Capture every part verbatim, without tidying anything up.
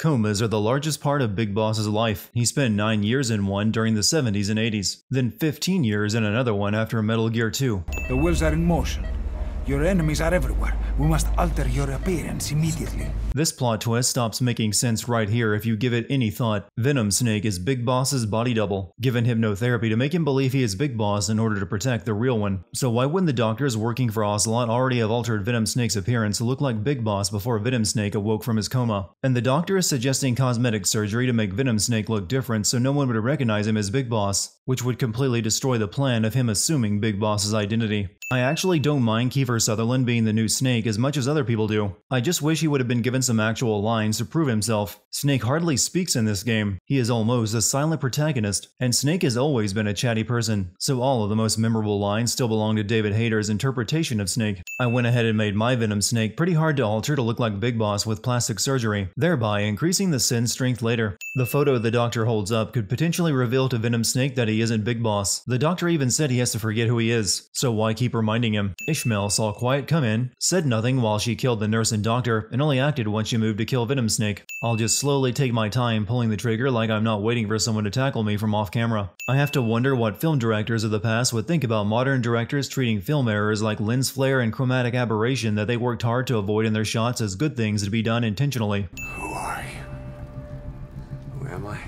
Comas are the largest part of Big Boss's life. He spent nine years in one during the seventies and eighties, then fifteen years in another one after Metal Gear two. The wheels are in motion. Your enemies are everywhere. We must alter your appearance immediately. This plot twist stops making sense right here if you give it any thought. Venom Snake is Big Boss's body double, given hypnotherapy to make him believe he is Big Boss in order to protect the real one. So why wouldn't the doctors working for Ocelot already have altered Venom Snake's appearance to look like Big Boss before Venom Snake awoke from his coma? And the doctor is suggesting cosmetic surgery to make Venom Snake look different so no one would recognize him as Big Boss, which would completely destroy the plan of him assuming Big Boss's identity. I actually don't mind Kiefer Sutherland being the new Snake as much as other people do. I just wish he would have been given some actual lines to prove himself. Snake hardly speaks in this game. He is almost a silent protagonist, and Snake has always been a chatty person, so all of the most memorable lines still belong to David Hayter's interpretation of Snake. I went ahead and made my Venom Snake pretty hard to alter to look like Big Boss with plastic surgery, thereby increasing the sin's strength later. The photo the doctor holds up could potentially reveal to Venom Snake that he isn't Big Boss. The doctor even said he has to forget who he is, so why keep reminding him? Ishmael saw Quiet come in, said nothing while she killed the nurse and doctor, and only acted once she moved to kill Venom Snake. I'll just slowly take my time pulling the trigger like I'm not waiting for someone to tackle me from off camera. I have to wonder what film directors of the past would think about modern directors treating film errors like lens flare and chromatic aberration that they worked hard to avoid in their shots as good things to be done intentionally. Who are you? Where am I?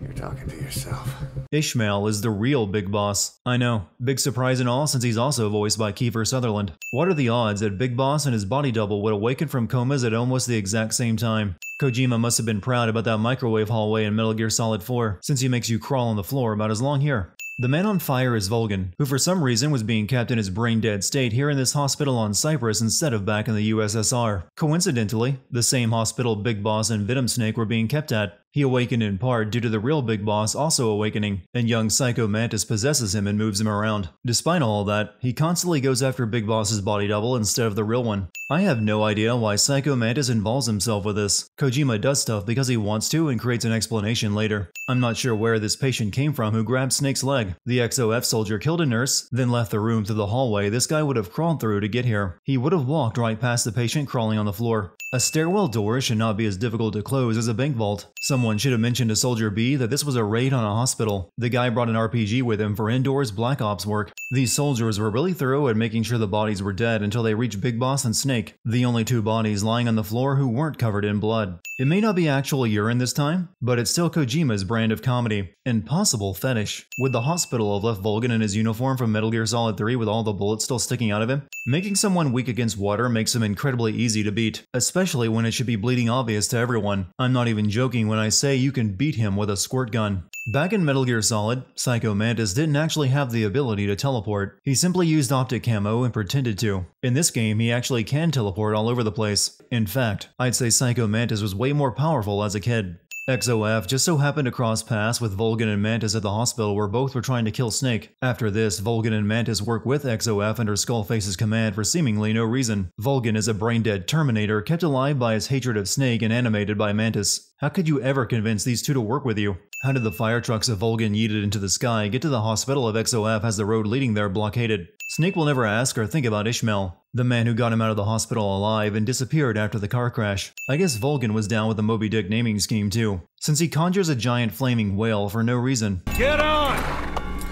You're talking to yourself. Ishmael is the real Big Boss. I know, big surprise and all since he's also voiced by Kiefer Sutherland. What are the odds that Big Boss and his body double would awaken from comas at almost the exact same time? Kojima must have been proud about that microwave hallway in Metal Gear Solid four, since he makes you crawl on the floor about as long here. The man on fire is Volgin, who for some reason was being kept in his brain-dead state here in this hospital on Cyprus instead of back in the U S S R. Coincidentally, the same hospital Big Boss and Venom Snake were being kept at. He awakened in part due to the real Big Boss also awakening, and young Psycho Mantis possesses him and moves him around. Despite all that, he constantly goes after Big Boss's body double instead of the real one. I have no idea why Psycho Mantis involves himself with this. Kojima does stuff because he wants to and creates an explanation later. I'm not sure where this patient came from who grabbed Snake's leg. The X O F soldier killed a nurse, then left the room through the hallway this guy would have crawled through to get here. He would have walked right past the patient crawling on the floor. A stairwell door should not be as difficult to close as a bank vault. Someone should have mentioned to Soldier B that this was a raid on a hospital. The guy brought an R P G with him for indoors Black Ops work. These soldiers were really thorough at making sure the bodies were dead until they reached Big Boss and Snake, the only two bodies lying on the floor who weren't covered in blood. It may not be actual urine this time, but it's still Kojima's brand of comedy, and possible fetish. Would the hospital have left Volgin in his uniform from Metal Gear Solid three with all the bullets still sticking out of him? Making someone weak against water makes him incredibly easy to beat, especially when it should be bleeding obvious to everyone. I'm not even joking when I say you can beat him with a squirt gun. Back in Metal Gear Solid, Psycho Mantis didn't actually have the ability to teleport. He simply used optic camo and pretended to. In this game, he actually can teleport all over the place. In fact, I'd say Psycho Mantis was way more powerful as a kid. X O F just so happened to cross paths with Volgin and Mantis at the hospital where both were trying to kill Snake. After this, Volgin and Mantis work with X O F under Skull Face's command for seemingly no reason. Volgin is a brain-dead Terminator kept alive by his hatred of Snake and animated by Mantis. How could you ever convince these two to work with you? How did the fire trucks of Volgin yeeted into the sky get to the hospital if X O F has the road leading there blockaded? Snake will never ask or think about Ishmael, the man who got him out of the hospital alive and disappeared after the car crash. I guess Volgin was down with the Moby Dick naming scheme too, since he conjures a giant flaming whale for no reason. Get on!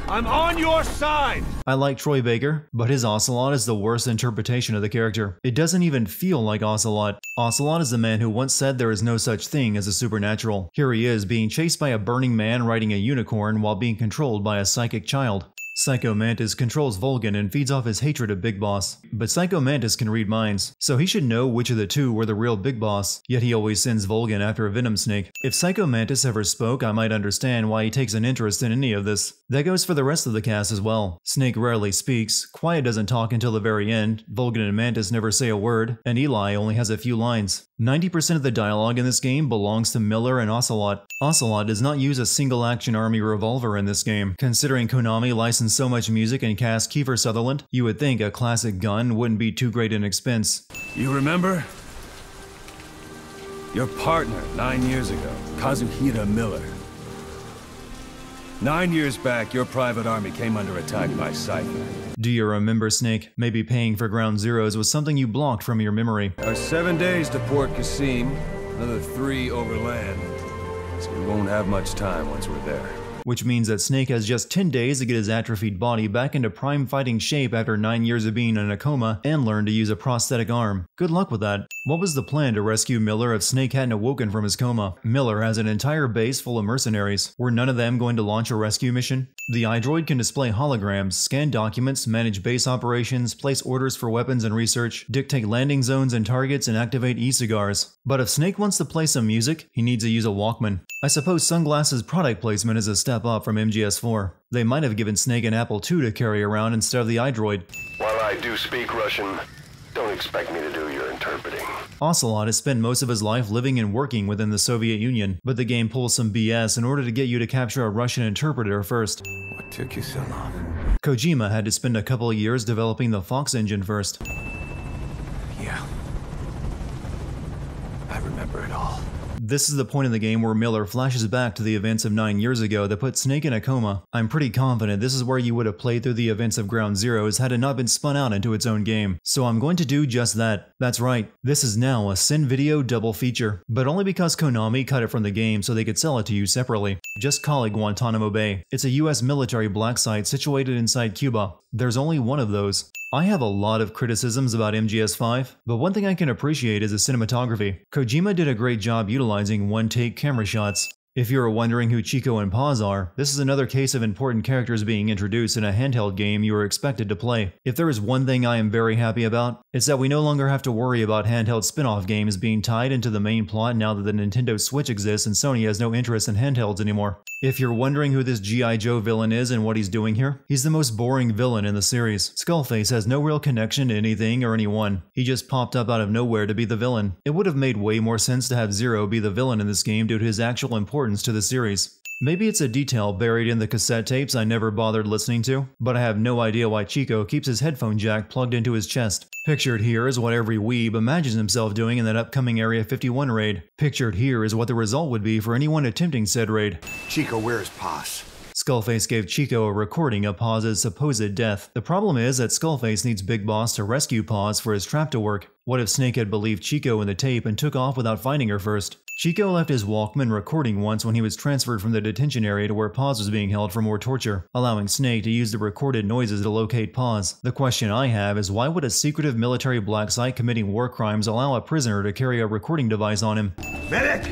I'm on your side! I like Troy Baker, but his Ocelot is the worst interpretation of the character. It doesn't even feel like Ocelot. Ocelot is the man who once said there is no such thing as a supernatural. Here he is being chased by a burning man riding a unicorn while being controlled by a psychic child. Psycho Mantis controls Volgin and feeds off his hatred of Big Boss, but Psycho Mantis can read minds, so he should know which of the two were the real Big Boss, yet he always sends Volgin after a Venom Snake. If Psycho Mantis ever spoke, I might understand why he takes an interest in any of this. That goes for the rest of the cast as well. Snake rarely speaks, Quiet doesn't talk until the very end, Volgin and Mantis never say a word, and Eli only has a few lines. ninety percent of the dialogue in this game belongs to Miller and Ocelot. Ocelot does not use a single-action army revolver in this game. Considering Konami licensed so much music and cast Kiefer Sutherland, you would think a classic gun wouldn't be too great an expense. You remember? Your partner nine years ago, Kazuhira Miller. Nine years back, your private army came under attack by Cypher. Do you remember, Snake? Maybe paying for Ground Zeroes was something you blocked from your memory. Our seven days to Port Qasim, Another three overland. So we won't have much time once we're there. Which means that Snake has just ten days to get his atrophied body back into prime fighting shape after nine years of being in a coma and learn to use a prosthetic arm. Good luck with that. What was the plan to rescue Miller if Snake hadn't awoken from his coma? Miller has an entire base full of mercenaries. Were none of them going to launch a rescue mission? The iDroid can display holograms, scan documents, manage base operations, place orders for weapons and research, dictate landing zones and targets, and activate e-cigars. But if Snake wants to play some music, he needs to use a Walkman. I suppose Sunglass's product placement is a step up from M G S four. They might have given Snake an Apple two to carry around instead of the iDroid. While I do speak Russian, don't expect me to do your interpreting. Ocelot has spent most of his life living and working within the Soviet Union, but the game pulls some B S in order to get you to capture a Russian interpreter first. What took you so long? Kojima had to spend a couple of years developing the Fox engine first. Yeah. I remember it all. This is the point in the game where Miller flashes back to the events of nine years ago that put Snake in a coma. I'm pretty confident this is where you would have played through the events of Ground Zeroes had it not been spun out into its own game. So I'm going to do just that. That's right, this is now a Sin Video double feature, but only because Konami cut it from the game so they could sell it to you separately. Just call it Guantanamo Bay. It's a U S military black site situated inside Cuba. There's only one of those. I have a lot of criticisms about M G S five, but one thing I can appreciate is the cinematography. Kojima did a great job utilizing one-take camera shots. If you're wondering who Chico and Paz are, this is another case of important characters being introduced in a handheld game you are expected to play. If there is one thing I am very happy about, it's that we no longer have to worry about handheld spin-off games being tied into the main plot now that the Nintendo Switch exists and Sony has no interest in handhelds anymore. If you're wondering who this G I Joe villain is and what he's doing here, he's the most boring villain in the series. Skull Face has no real connection to anything or anyone. He just popped up out of nowhere to be the villain. It would have made way more sense to have Zero be the villain in this game due to his actual importance to the series. Maybe it's a detail buried in the cassette tapes I never bothered listening to, but I have no idea why Chico keeps his headphone jack plugged into his chest. Pictured here is what every weeb imagines himself doing in that upcoming Area fifty-one raid. Pictured here is what the result would be for anyone attempting said raid. Chico, where is Paz? Skullface gave Chico a recording of Paz's supposed death. The problem is that Skullface needs Big Boss to rescue Paz for his trap to work. What if Snake had believed Chico in the tape and took off without finding her first? Chico left his Walkman recording once when he was transferred from the detention area to where Paz was being held for more torture, allowing Snake to use the recorded noises to locate Paz. The question I have is why would a secretive military black site committing war crimes allow a prisoner to carry a recording device on him? Medic!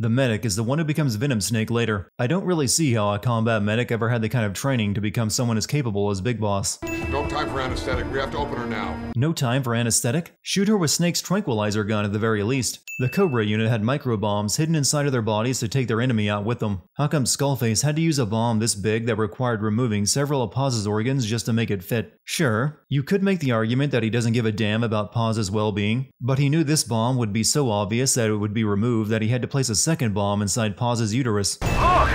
The medic is the one who becomes Venom Snake later. I don't really see how a combat medic ever had the kind of training to become someone as capable as Big Boss. No time for anesthetic, we have to open her now. No time for anesthetic? Shoot her with Snake's tranquilizer gun at the very least. The Cobra unit had microbombs hidden inside of their bodies to take their enemy out with them. How come Skullface had to use a bomb this big that required removing several of Paz's organs just to make it fit? Sure, you could make the argument that he doesn't give a damn about Paz's well-being, but he knew this bomb would be so obvious that it would be removed that he had to place a second bomb inside Paz's uterus. Look!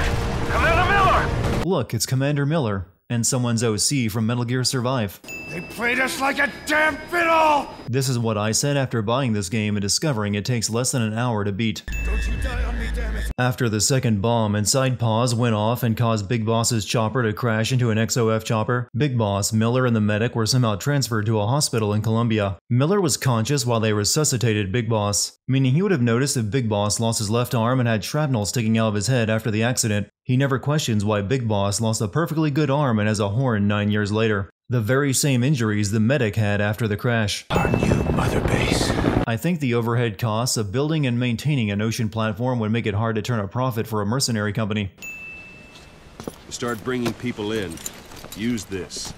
Commander Miller! Look, it's Commander Miller. And someone's O C from Metal Gear Survive. They played us like a damn fiddle! This is what I said after buying this game and discovering it takes less than an hour to beat. Don't you die on me, damn it. After the second bomb inside Paz went off and caused Big Boss's chopper to crash into an X O F chopper, Big Boss, Miller, and the medic were somehow transferred to a hospital in Colombia. Miller was conscious while they resuscitated Big Boss, meaning he would have noticed if Big Boss lost his left arm and had shrapnel sticking out of his head after the accident. He never questions why Big Boss lost a perfectly good arm and has a horn nine years later. The very same injuries the medic had after the crash. Our new Mother Base. I think the overhead costs of building and maintaining an ocean platform would make it hard to turn a profit for a mercenary company. Start bringing people in. Use this.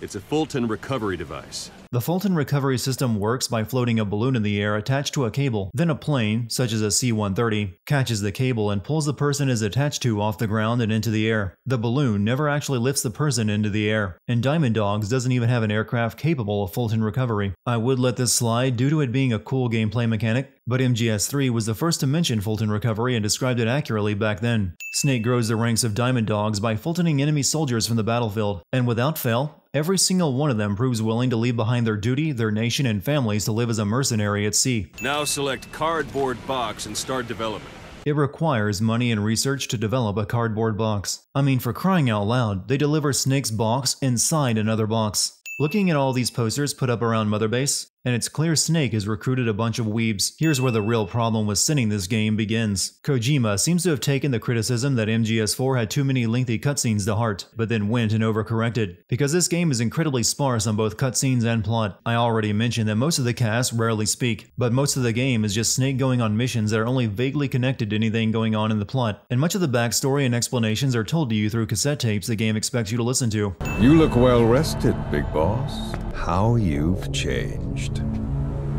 It's a Fulton recovery device. The Fulton recovery system works by floating a balloon in the air attached to a cable. Then a plane, such as a C one thirty, catches the cable and pulls the person it's attached to off the ground and into the air. The balloon never actually lifts the person into the air, and Diamond Dogs doesn't even have an aircraft capable of Fulton recovery. I would let this slide due to it being a cool gameplay mechanic, but M G S three was the first to mention Fulton recovery and described it accurately back then. Snake grows the ranks of Diamond Dogs by Fultoning enemy soldiers from the battlefield, and without fail, every single one of them proves willing to leave behind their duty, their nation, and families to live as a mercenary at sea. Now select cardboard box and start development. It requires money and research to develop a cardboard box. I mean, for crying out loud, they deliver Snake's box inside another box. Looking at all these posters put up around Mother Base, and it's clear Snake has recruited a bunch of weebs. Here's where the real problem with sinning this game begins. Kojima seems to have taken the criticism that M G S four had too many lengthy cutscenes to heart, but then went and overcorrected, because this game is incredibly sparse on both cutscenes and plot. I already mentioned that most of the cast rarely speak, but most of the game is just Snake going on missions that are only vaguely connected to anything going on in the plot, and much of the backstory and explanations are told to you through cassette tapes the game expects you to listen to. You look well rested, Big Boss. How you've changed.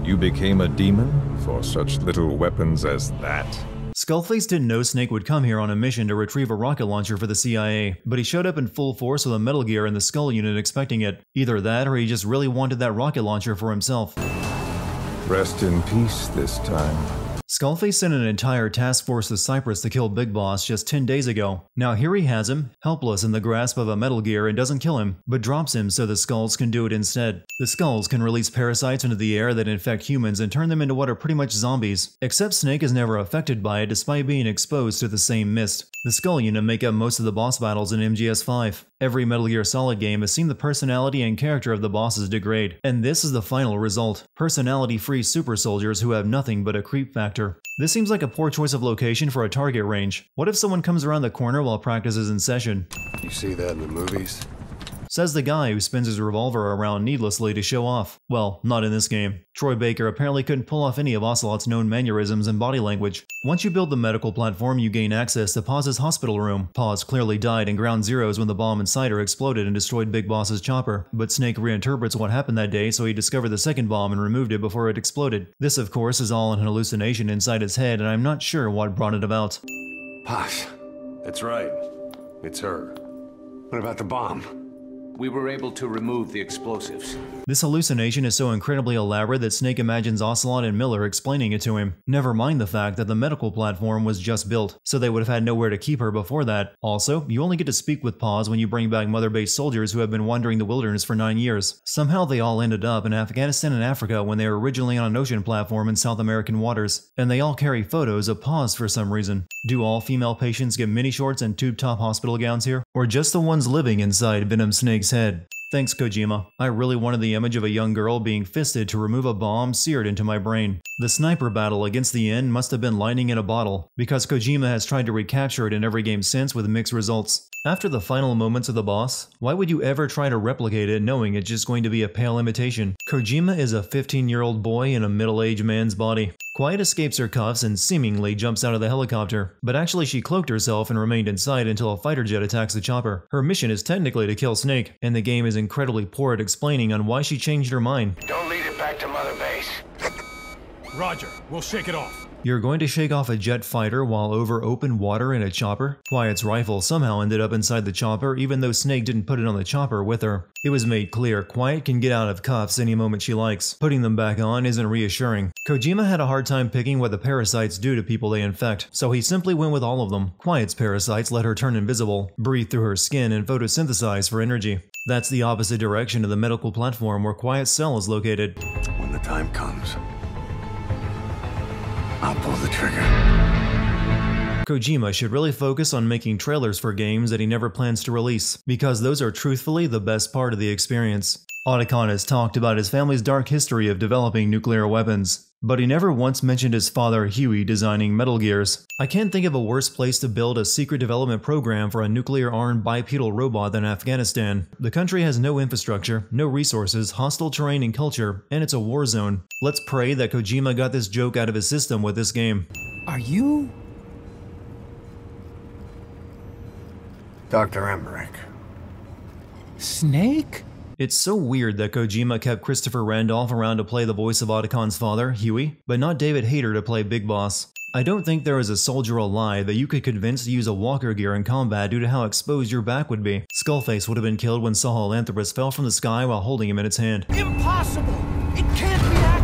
You became a demon for such little weapons as that? Skull Face didn't know Snake would come here on a mission to retrieve a rocket launcher for the C I A, but he showed up in full force with a Metal Gear and the Skull Unit expecting it. Either that or he just really wanted that rocket launcher for himself. Rest in peace this time. Skull Face sent an entire task force to Cyprus to kill Big Boss just ten days ago. Now here he has him, helpless in the grasp of a Metal Gear, and doesn't kill him, but drops him so the Skulls can do it instead. The Skulls can release parasites into the air that infect humans and turn them into what are pretty much zombies, except Snake is never affected by it despite being exposed to the same mist. The Skull Unit make up most of the boss battles in M G S five. Every Metal Gear Solid game has seen the personality and character of the bosses degrade, and this is the final result. Personality-free super soldiers who have nothing but a creep factor. This seems like a poor choice of location for a target range. What if someone comes around the corner while practice is in session? You see that in the movies? Says the guy who spins his revolver around needlessly to show off. Well, not in this game. Troy Baker apparently couldn't pull off any of Ocelot's known mannerisms and body language. Once you build the medical platform, you gain access to Paz's hospital room. Paz clearly died in Ground Zeroes when the bomb inside her exploded and destroyed Big Boss's chopper, but Snake reinterprets what happened that day, so he discovered the second bomb and removed it before it exploded. This, of course, is all an hallucination inside his head, and I'm not sure what brought it about. Paz. That's right. It's her. What about the bomb? We were able to remove the explosives. This hallucination is so incredibly elaborate that Snake imagines Ocelot and Miller explaining it to him. Never mind the fact that the medical platform was just built, so they would have had nowhere to keep her before that. Also, you only get to speak with Paz when you bring back Mother Base soldiers who have been wandering the wilderness for nine years. Somehow they all ended up in Afghanistan and Africa when they were originally on an ocean platform in South American waters, and they all carry photos of Paz for some reason. Do all female patients get mini shorts and tube top hospital gowns here? Or just the ones living inside Venom Snake's head? Thanks, Kojima. I really wanted the image of a young girl being fisted to remove a bomb seared into my brain. The sniper battle against the end must have been lightning in a bottle, because Kojima has tried to recapture it in every game since with mixed results. After the final moments of the boss, why would you ever try to replicate it knowing it's just going to be a pale imitation? Kojima is a fifteen-year-old boy in a middle-aged man's body. Quiet escapes her cuffs and seemingly jumps out of the helicopter, but actually she cloaked herself and remained inside until a fighter jet attacks the chopper. Her mission is technically to kill Snake, and the game is incredibly poor at explaining on why she changed her mind. Don't lead it back to Mother Base. Roger, we'll shake it off. You're going to shake off a jet fighter while over open water in a chopper? Quiet's rifle somehow ended up inside the chopper even though Snake didn't put it on the chopper with her. It was made clear Quiet can get out of cuffs any moment she likes. Putting them back on isn't reassuring. Kojima had a hard time picking what the parasites do to people they infect, so he simply went with all of them. Quiet's parasites let her turn invisible, breathe through her skin, and photosynthesize for energy. That's the opposite direction of the medical platform where Quiet's cell is located. When the time comes, I'll pull the trigger. Kojima should really focus on making trailers for games that he never plans to release, because those are truthfully the best part of the experience. Otacon has talked about his family's dark history of developing nuclear weapons, but he never once mentioned his father Huey designing Metal Gears. I can't think of a worse place to build a secret development program for a nuclear-armed bipedal robot than Afghanistan. The country has no infrastructure, no resources, hostile terrain and culture, and it's a war zone. Let's pray that Kojima got this joke out of his system with this game. Are you... Doctor Emmerich? Snake? It's so weird that Kojima kept Christopher Randolph around to play the voice of Otacon's father, Huey, but not David Hayter to play Big Boss. I don't think there is a soldier alive that you could convince to use a walker gear in combat due to how exposed your back would be. Skullface would have been killed when Sahelanthropus fell from the sky while holding him in its hand. Impossible! It can't be active!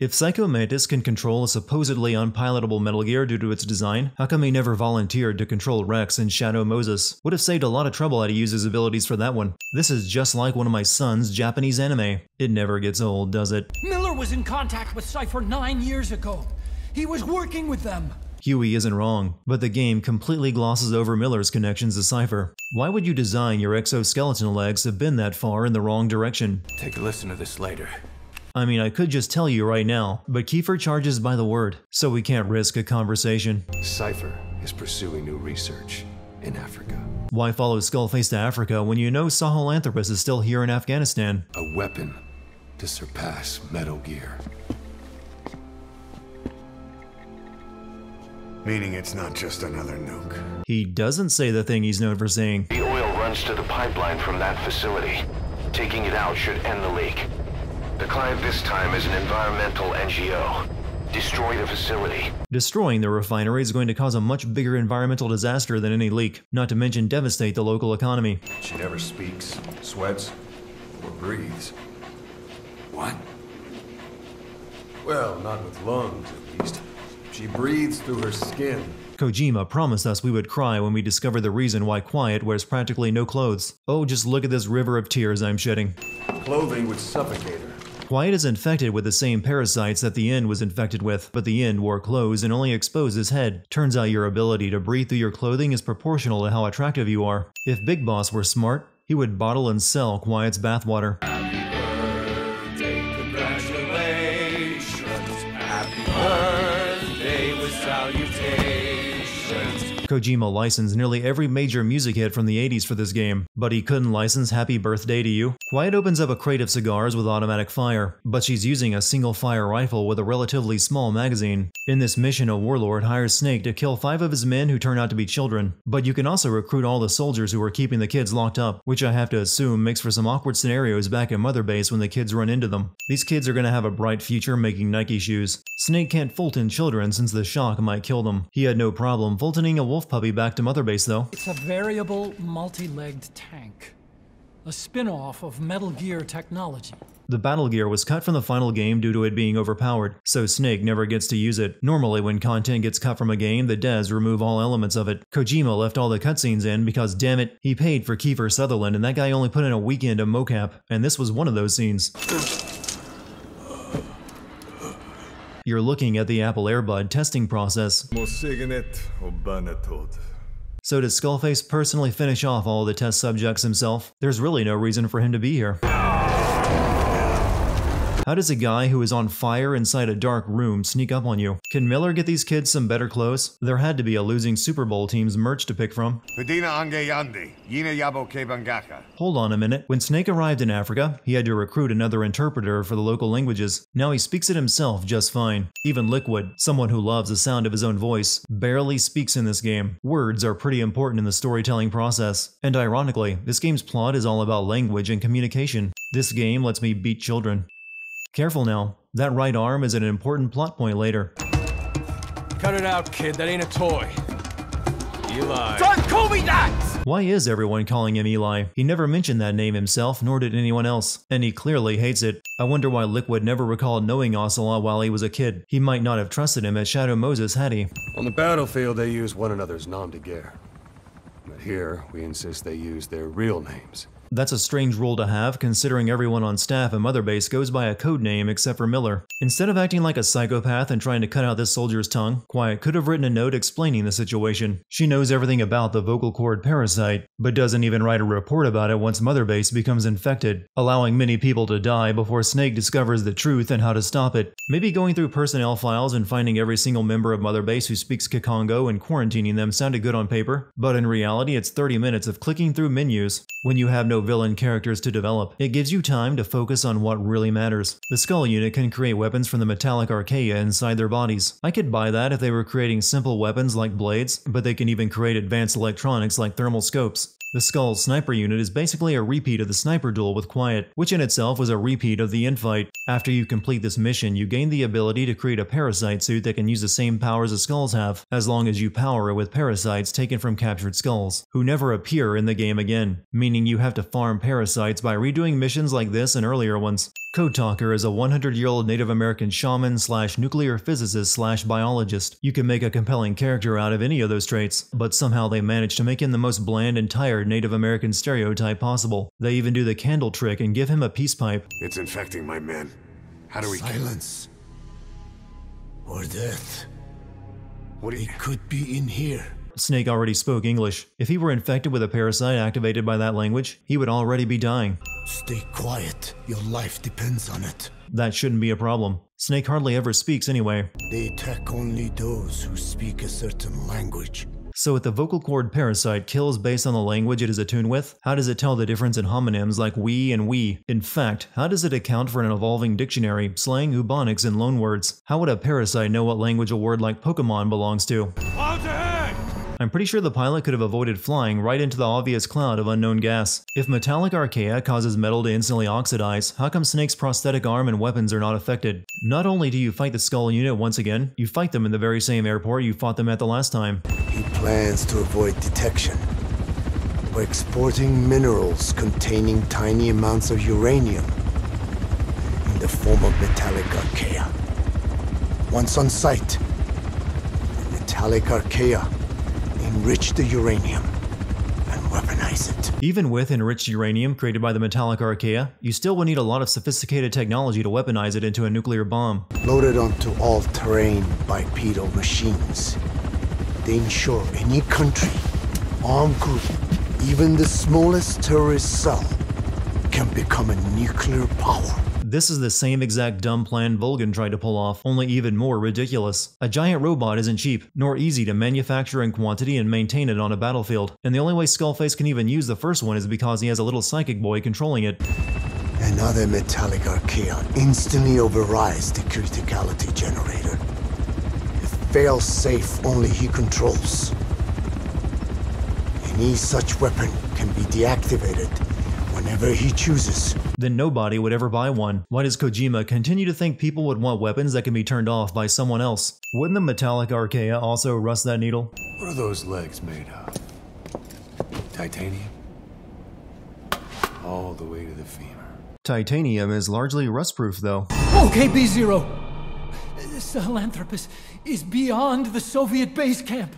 If Psycho Mantis can control a supposedly unpilotable Metal Gear due to its design, how come he never volunteered to control Rex and Shadow Moses? Would have saved a lot of trouble had he used his abilities for that one. This is just like one of my son's Japanese anime. It never gets old, does it? Miller was in contact with Cypher nine years ago. He was working with them. Huey isn't wrong, but the game completely glosses over Miller's connections to Cypher. Why would you design your exoskeleton legs to bend that far in the wrong direction? Take a listen to this later. I mean, I could just tell you right now, but Kiefer charges by the word, so we can't risk a conversation. Cypher is pursuing new research in Africa. Why follow Skull Face to Africa when you know Sahelanthropus is still here in Afghanistan? A weapon to surpass Metal Gear. Meaning it's not just another nuke. He doesn't say the thing he's known for saying. The oil runs to the pipeline from that facility. Taking it out should end the leak. The client this time is an environmental N G O. Destroy the facility. Destroying the refinery is going to cause a much bigger environmental disaster than any leak, not to mention devastate the local economy. She never speaks, sweats, or breathes. What? Well, not with lungs, at least. She breathes through her skin. Kojima promised us we would cry when we discover the reason why Quiet wears practically no clothes. Oh, just look at this river of tears I'm shedding. Clothing would suffocate her. Quiet is infected with the same parasites that the End was infected with, but the End wore clothes and only exposed his head. Turns out your ability to breathe through your clothing is proportional to how attractive you are. If Big Boss were smart, he would bottle and sell Quiet's bathwater. Happy birthday, congratulations. Happy birthday with salutations. Kojima licensed nearly every major music hit from the eighties for this game, but he couldn't license Happy Birthday to You. Quiet opens up a crate of cigars with automatic fire, but she's using a single fire rifle with a relatively small magazine. In this mission, a warlord hires Snake to kill five of his men who turn out to be children, but you can also recruit all the soldiers who are keeping the kids locked up, which I have to assume makes for some awkward scenarios back at Mother Base when the kids run into them. These kids are gonna have a bright future making Nike shoes. Snake can't Fulton children since the shock might kill them. He had no problem Fultoning a wolf puppy back to Mother Base though. It's a variable, multi-legged tank. A spin-off of Metal Gear technology. The Battle Gear was cut from the final game due to it being overpowered, so Snake never gets to use it. Normally when content gets cut from a game, the devs remove all elements of it. Kojima left all the cutscenes in because, damn it, he paid for Kiefer Sutherland and that guy only put in a weekend of mocap, and this was one of those scenes. You're looking at the Apple Airbud testing process. So does Skull Face personally finish off all the test subjects himself? There's really no reason for him to be here. How does a guy who is on fire inside a dark room sneak up on you? Can Miller get these kids some better clothes? There had to be a losing Super Bowl team's merch to pick from. Hold on a minute. When Snake arrived in Africa, he had to recruit another interpreter for the local languages. Now he speaks it himself just fine. Even Liquid, someone who loves the sound of his own voice, barely speaks in this game. Words are pretty important in the storytelling process. And ironically, this game's plot is all about language and communication. This game lets me beat children. Careful now, that right arm is an important plot point later. Cut it out, kid, that ain't a toy. Eli. Don't call me that! Why is everyone calling him Eli? He never mentioned that name himself, nor did anyone else, and he clearly hates it. I wonder why Liquid never recalled knowing Ocelot while he was a kid. He might not have trusted him as Shadow Moses had he. On the battlefield, they use one another's nom de guerre. But here, we insist they use their real names. That's a strange rule to have, considering everyone on staff at Mother Base goes by a code name except for Miller. Instead of acting like a psychopath and trying to cut out this soldier's tongue, Quiet could have written a note explaining the situation. She knows everything about the vocal cord parasite, but doesn't even write a report about it once Mother Base becomes infected, allowing many people to die before Snake discovers the truth and how to stop it. Maybe going through personnel files and finding every single member of Mother Base who speaks Kikongo and quarantining them sounded good on paper, but in reality it's thirty minutes of clicking through menus. When you have no villain characters to develop, it gives you time to focus on what really matters. The Skull Unit can create weapons from the Metallic Archaea inside their bodies. I could buy that if they were creating simple weapons like blades, but they can even create advanced electronics like thermal scopes. The Skull's Sniper Unit is basically a repeat of the Sniper Duel with Quiet, which in itself was a repeat of the End fight. After you complete this mission, you gain the ability to create a parasite suit that can use the same powers as skulls have, as long as you power it with parasites taken from captured skulls, who never appear in the game again, meaning you have to farm parasites by redoing missions like this and earlier ones. Code Talker is a one hundred year old Native American shaman slash nuclear physicist slash biologist. You can make a compelling character out of any of those traits, but somehow they manage to make him the most bland and tired Native American stereotype possible. They even do the candle trick and give him a peace pipe. It's infecting my men. How do we silence or death? What do you... It could be in here. Snake already spoke English. If he were infected with a parasite activated by that language, he would already be dying. Stay quiet. Your life depends on it. That shouldn't be a problem. Snake hardly ever speaks anyway. They attack only those who speak a certain language. So if the vocal cord parasite kills based on the language it is attuned with, how does it tell the difference in homonyms like we and we? In fact, how does it account for an evolving dictionary, slang, ubonics, and loanwords? How would a parasite know what language a word like Pokemon belongs to? I'm pretty sure the pilot could have avoided flying right into the obvious cloud of unknown gas. If metallic archaea causes metal to instantly oxidize, how come Snake's prosthetic arm and weapons are not affected? Not only do you fight the Skull Unit once again, you fight them in the very same airport you fought them at the last time. He plans to avoid detection by exporting minerals containing tiny amounts of uranium in the form of metallic archaea. Once on site, the metallic archaea enrich the uranium and weaponize it. Even with enriched uranium created by the metallic archaea, you still would need a lot of sophisticated technology to weaponize it into a nuclear bomb. Loaded onto all-terrain bipedal machines, they ensure any country, armed group, even the smallest terrorist cell, can become a nuclear power. This is the same exact dumb plan Volgin tried to pull off, only even more ridiculous. A giant robot isn't cheap, nor easy to manufacture in quantity and maintain it on a battlefield. And the only way Skull Face can even use the first one is because he has a little psychic boy controlling it. Another metallic archaea instantly overrides the criticality generator. It fails safe only he controls. Any such weapon can be deactivated whenever he chooses. Then nobody would ever buy one. Why does Kojima continue to think people would want weapons that can be turned off by someone else? Wouldn't the metallic archaea also rust that needle? What are those legs made of? Titanium? All the way to the femur. Titanium is largely rust-proof though. Okay, B zero! Sahelanthropus is beyond the Soviet base camp,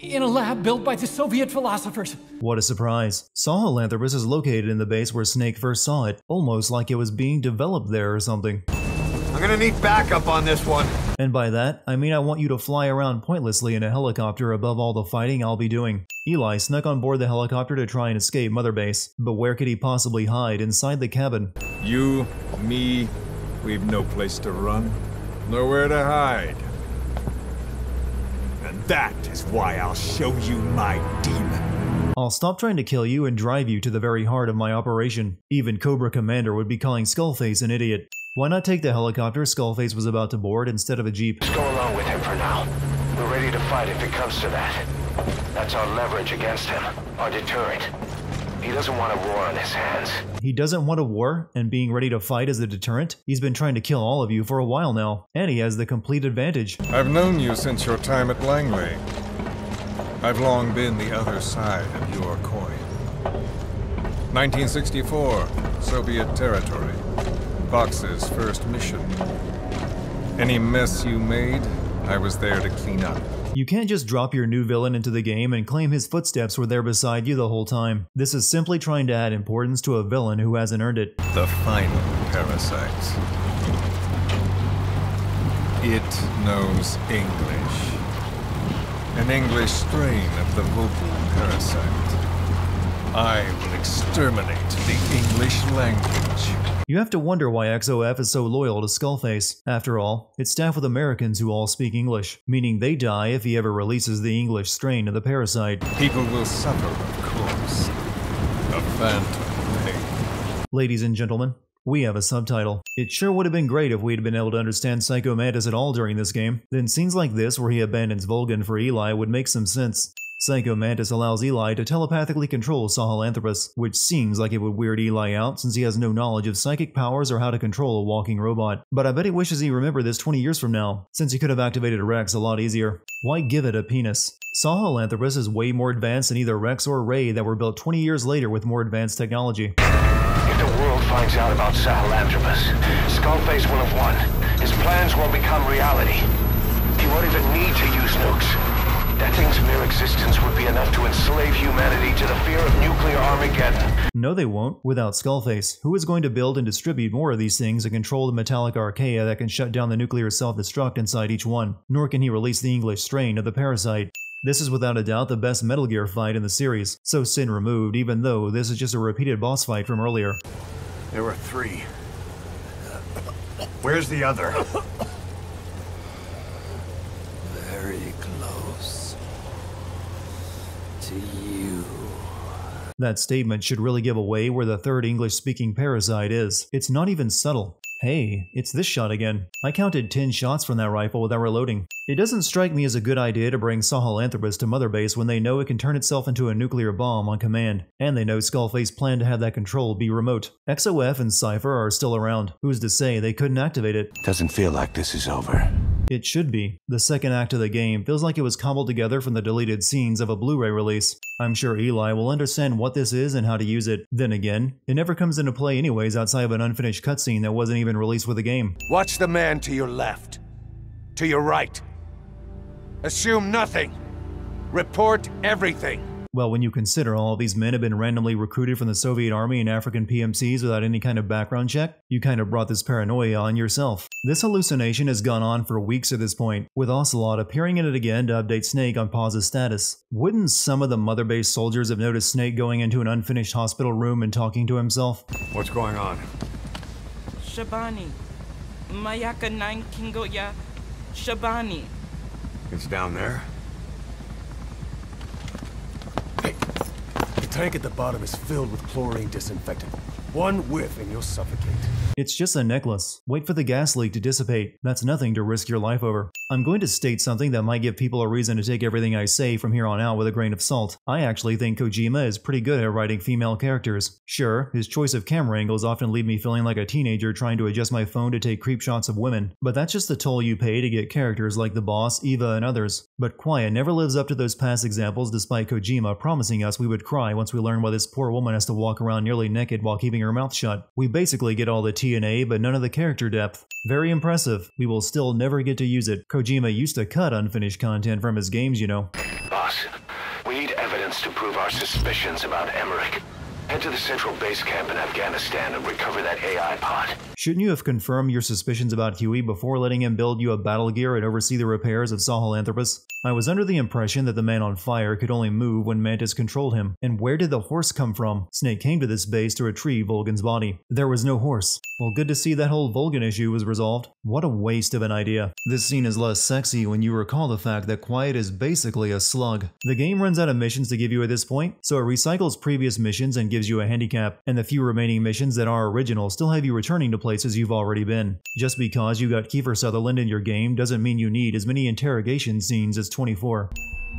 in a lab built by the Soviet philosophers. What a surprise. Sahelanthropus is located in the base where Snake first saw it, almost like it was being developed there or something. I'm gonna need backup on this one. And by that, I mean I want you to fly around pointlessly in a helicopter above all the fighting I'll be doing. Eli snuck on board the helicopter to try and escape Mother Base, but where could he possibly hide inside the cabin? You, me, we've no place to run, nowhere to hide. And that is why I'll show you my demon. I'll stop trying to kill you and drive you to the very heart of my operation. Even Cobra Commander would be calling Skullface an idiot. Why not take the helicopter Skullface was about to board instead of a Jeep? Just go along with him for now. We're ready to fight if it comes to that. That's our leverage against him, our deterrent. He doesn't want a war on his hands. He doesn't want a war, and being ready to fight is the deterrent? He's been trying to kill all of you for a while now, and he has the complete advantage. I've known you since your time at Langley. I've long been the other side of your coin. nineteen sixty-four, Soviet territory. Box's first mission. Any mess you made, I was there to clean up. You can't just drop your new villain into the game and claim his footsteps were there beside you the whole time. This is simply trying to add importance to a villain who hasn't earned it. The final parasites. It knows English. An English strain of the vocal parasite. I will exterminate the English language. You have to wonder why X O F is so loyal to Skullface. After all, it's staffed with Americans who all speak English, meaning they die if he ever releases the English strain of the parasite. People will suffer, of course. A phantom pain. Ladies and gentlemen, we have a subtitle. It sure would have been great if we had been able to understand Psycho Mantis at all during this game. Then scenes like this where he abandons Volgin for Eli would make some sense. Psycho Mantis allows Eli to telepathically control Sahelanthropus, which seems like it would weird Eli out since he has no knowledge of psychic powers or how to control a walking robot. But I bet he wishes he remembered this twenty years from now, since he could have activated Rex a lot easier. Why give it a penis? Sahelanthropus is way more advanced than either Rex or Ray that were built twenty years later with more advanced technology. If the world finds out about Sahelanthropus, Skullface will have won. His plans will become reality. He won't even need to use nukes. That thing's mere existence would be enough to enslave humanity to the fear of nuclear Armageddon. No, they won't, without Skullface, who is going to build and distribute more of these things and control the metallic archaea that can shut down the nuclear self-destruct inside each one, nor can he release the English strain of the parasite. This is without a doubt the best Metal Gear fight in the series, so sin removed, even though this is just a repeated boss fight from earlier. There were three. Where's the other? Very close to you. That statement should really give away where the third English-speaking parasite is. It's not even subtle. Hey, it's this shot again. I counted ten shots from that rifle without reloading. It doesn't strike me as a good idea to bring Sahelanthropus to Mother Base when they know it can turn itself into a nuclear bomb on command, and they know Skull Face planned to have that control be remote. X O F and Cypher are still around. Who's to say they couldn't activate it? Doesn't feel like this is over. It should be. The second act of the game feels like it was cobbled together from the deleted scenes of a Blu-ray release. I'm sure Eli will understand what this is and how to use it. Then again, it never comes into play anyways outside of an unfinished cutscene that wasn't even released with the game. Watch the man to your left. To your right. Assume nothing. Report everything. Well, when you consider all these men have been randomly recruited from the Soviet Army and African P M Cs without any kind of background check, you kind of brought this paranoia on yourself. This hallucination has gone on for weeks at this point, with Ocelot appearing in it again to update Snake on Paz's status. Wouldn't some of the Mother Base soldiers have noticed Snake going into an unfinished hospital room and talking to himself? What's going on? Shabani. Mayaka nine Kingoya. Shabani. It's down there. The tank at the bottom is filled with chlorine disinfectant. One whiff and you'll suffocate. It's just a necklace. Wait for the gas leak to dissipate. That's nothing to risk your life over. I'm going to state something that might give people a reason to take everything I say from here on out with a grain of salt. I actually think Kojima is pretty good at writing female characters. Sure, his choice of camera angles often leave me feeling like a teenager trying to adjust my phone to take creep shots of women, but that's just the toll you pay to get characters like the boss, Eva, and others. But Quiet never lives up to those past examples despite Kojima promising us we would cry once we learn why this poor woman has to walk around nearly naked while keeping her mouth shut. We basically get all the T N A but none of the character depth. Very impressive. We will still never get to use it. Kojima used to cut unfinished content from his games, you know. Boss, we need evidence to prove our suspicions about Emmerich. Head to the central base camp in Afghanistan and recover that A I pod. Shouldn't you have confirmed your suspicions about Huey before letting him build you a battle gear and oversee the repairs of Sahelanthropus? I was under the impression that the man on fire could only move when Mantis controlled him. And where did the horse come from? Snake came to this base to retrieve Volgin's body. There was no horse. Well, good to see that whole Volgin issue was resolved. What a waste of an idea. This scene is less sexy when you recall the fact that Quiet is basically a slug. The game runs out of missions to give you at this point, so it recycles previous missions and gives gives you a handicap, and the few remaining missions that are original still have you returning to places you've already been. Just because you got Kiefer Sutherland in your game doesn't mean you need as many interrogation scenes as twenty-four.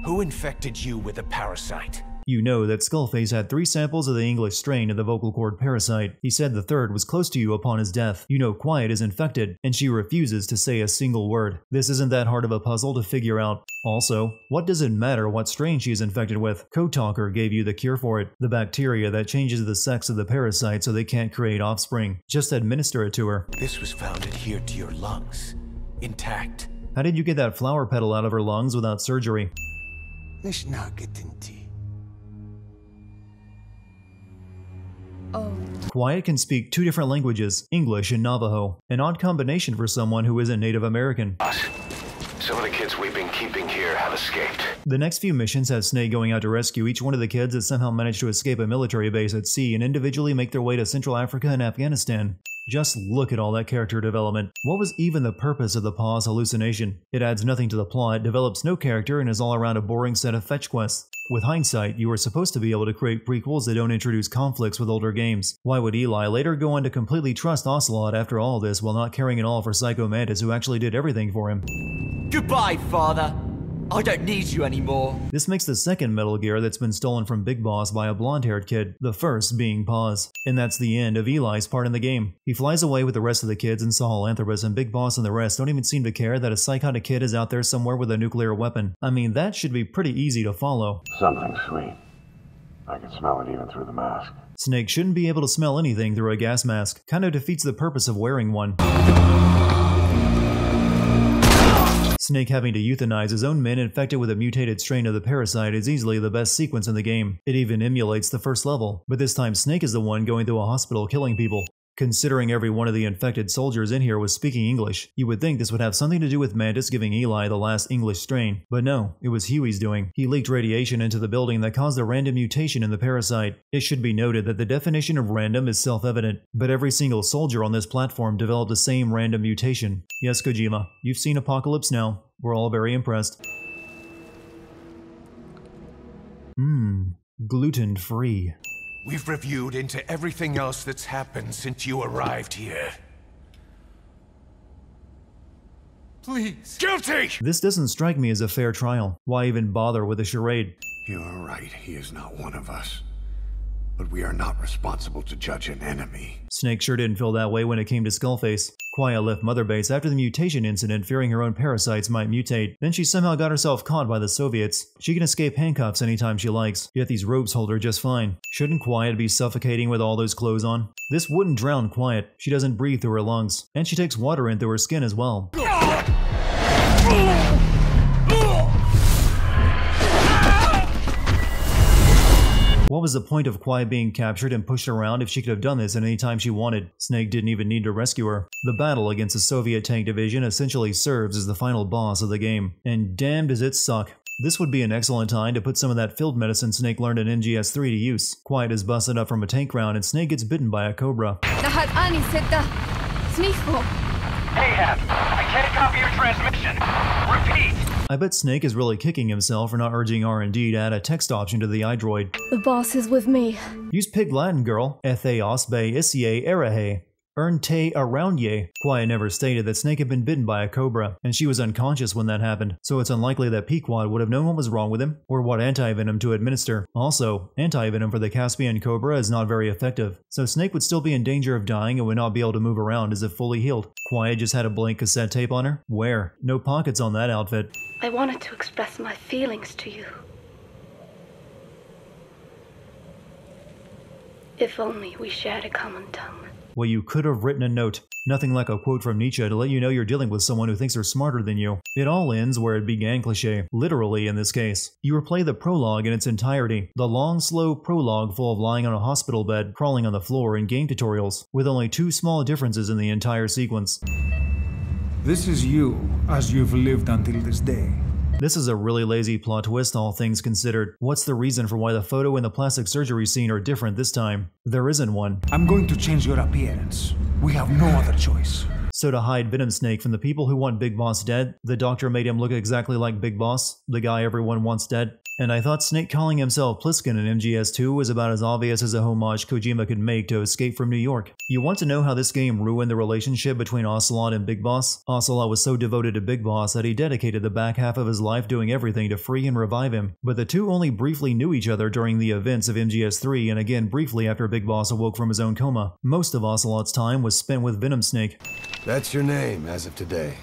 Who infected you with a parasite? You know that Skull Face had three samples of the English strain of the vocal cord parasite. He said the third was close to you upon his death. You know Quiet is infected, and she refuses to say a single word. This isn't that hard of a puzzle to figure out. Also, what does it matter what strain she is infected with? Kotalker gave you the cure for it, the bacteria that changes the sex of the parasite so they can't create offspring. Just administer it to her. This was found adhered to your lungs, intact. How did you get that flower petal out of her lungs without surgery? Oh. Quiet can speak two different languages, English and Navajo. An odd combination for someone who isn't Native American. Some of the kids we've been keeping here have escaped. The next few missions have Snake going out to rescue each one of the kids that somehow managed to escape a military base at sea and individually make their way to Central Africa and Afghanistan. Just look at all that character development. What was even the purpose of the Paz hallucination? It adds nothing to the plot, develops no character, and is all around a boring set of fetch quests. With hindsight, you were supposed to be able to create prequels that don't introduce conflicts with older games. Why would Eli later go on to completely trust Ocelot after all this while not caring at all for Psycho Mantis, who actually did everything for him? Goodbye, father. I don't need you anymore. This makes the second Metal Gear that's been stolen from Big Boss by a blonde-haired kid, the first being Paz. And that's the end of Eli's part in the game. He flies away with the rest of the kids in Sahelanthropus, and Big Boss and the rest don't even seem to care that a psychotic kid is out there somewhere with a nuclear weapon. I mean, that should be pretty easy to follow. Something sweet. I can smell it even through the mask. Snake shouldn't be able to smell anything through a gas mask. Kind of defeats the purpose of wearing one. Snake having to euthanize his own men infected with a mutated strain of the parasite is easily the best sequence in the game. It even emulates the first level, but this time Snake is the one going to a hospital killing people. Considering every one of the infected soldiers in here was speaking English, you would think this would have something to do with Mantis giving Eli the last English strain, but no, it was Huey's doing. He leaked radiation into the building that caused a random mutation in the parasite. It should be noted that the definition of random is self-evident, but every single soldier on this platform developed the same random mutation. Yes, Kojima, you've seen Apocalypse Now. We're all very impressed. Mmm, gluten-free. We've reviewed into everything else that's happened since you arrived here. Please. Guilty! This doesn't strike me as a fair trial. Why even bother with a charade? You're right, he is not one of us. But we are not responsible to judge an enemy. Snake sure didn't feel that way when it came to Skull Face. Quiet left Mother Base after the mutation incident, fearing her own parasites might mutate. Then she somehow got herself caught by the Soviets. She can escape handcuffs anytime she likes, yet these robes hold her just fine. Shouldn't Quiet be suffocating with all those clothes on? This wouldn't drown Quiet. She doesn't breathe through her lungs, and she takes water in through her skin as well. What was the point of Quiet being captured and pushed around if she could have done this at any time she wanted? Snake didn't even need to rescue her. The battle against the Soviet tank division essentially serves as the final boss of the game. And damn does it suck. This would be an excellent time to put some of that field medicine Snake learned in M G S three to use. Quiet is busted up from a tank round and Snake gets bitten by a cobra. Ahab, I can't copy your transmission. Repeat. I bet Snake is really kicking himself for not urging R and D to add a text option to the iDroid. The boss is with me. Use Pig Latin, girl. Ethe osbe isye erahe. Earn te around ye. Quiet never stated that Snake had been bitten by a cobra, and she was unconscious when that happened, so it's unlikely that Pequod would have known what was wrong with him, or what anti-venom to administer. Also, anti-venom for the Caspian cobra is not very effective, so Snake would still be in danger of dying and would not be able to move around as if fully healed. Quiet just had a blank cassette tape on her? Where? No pockets on that outfit. I wanted to express my feelings to you. If only we shared a common tongue. Well, you could have written a note. Nothing like a quote from Nietzsche to let you know you're dealing with someone who thinks they're smarter than you. It all ends where it began cliché, literally in this case. You replay the prologue in its entirety, the long, slow prologue full of lying on a hospital bed, crawling on the floor, and game tutorials, with only two small differences in the entire sequence. This is you, as you've lived until this day. This is a really lazy plot twist, all things considered. What's the reason for why the photo and the plastic surgery scene are different this time? There isn't one. I'm going to change your appearance. We have no other choice. So to hide Venom Snake from the people who want Big Boss dead, the doctor made him look exactly like Big Boss, the guy everyone wants dead. And I thought Snake calling himself Plissken in M G S two was about as obvious as a homage Kojima could make to Escape from New York. You want to know how this game ruined the relationship between Ocelot and Big Boss? Ocelot was so devoted to Big Boss that he dedicated the back half of his life doing everything to free and revive him. But the two only briefly knew each other during the events of M G S three and again briefly after Big Boss awoke from his own coma. Most of Ocelot's time was spent with Venom Snake. That's your name as of today.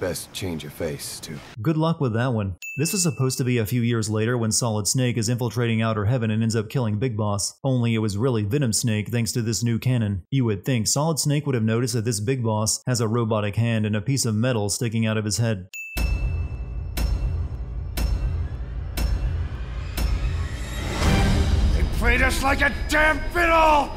Best change your face, too. Good luck with that one. This is supposed to be a few years later when Solid Snake is infiltrating Outer Heaven and ends up killing Big Boss, only it was really Venom Snake thanks to this new canon. You would think Solid Snake would have noticed that this Big Boss has a robotic hand and a piece of metal sticking out of his head. They played us like a damn fiddle!